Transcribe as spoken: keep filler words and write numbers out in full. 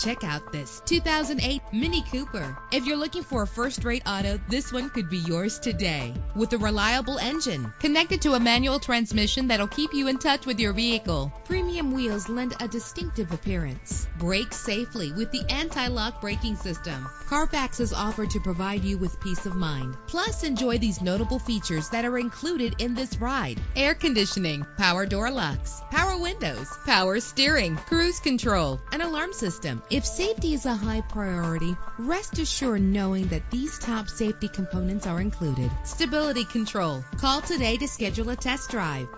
Check out this two thousand eight Mini Cooper. If you're looking for a first-rate auto, this one could be yours today. With a reliable engine connected to a manual transmission that'll keep you in touch with your vehicle, premium wheels lend a distinctive appearance. Brake safely with the anti-lock braking system. Carfax is offered to provide you with peace of mind. Plus, enjoy these notable features that are included in this ride: air conditioning, power door locks, power windows, power steering, cruise control, an alarm system. If safety is a high priority, rest assured knowing that these top safety components are included. Stability control. Call today to schedule a test drive.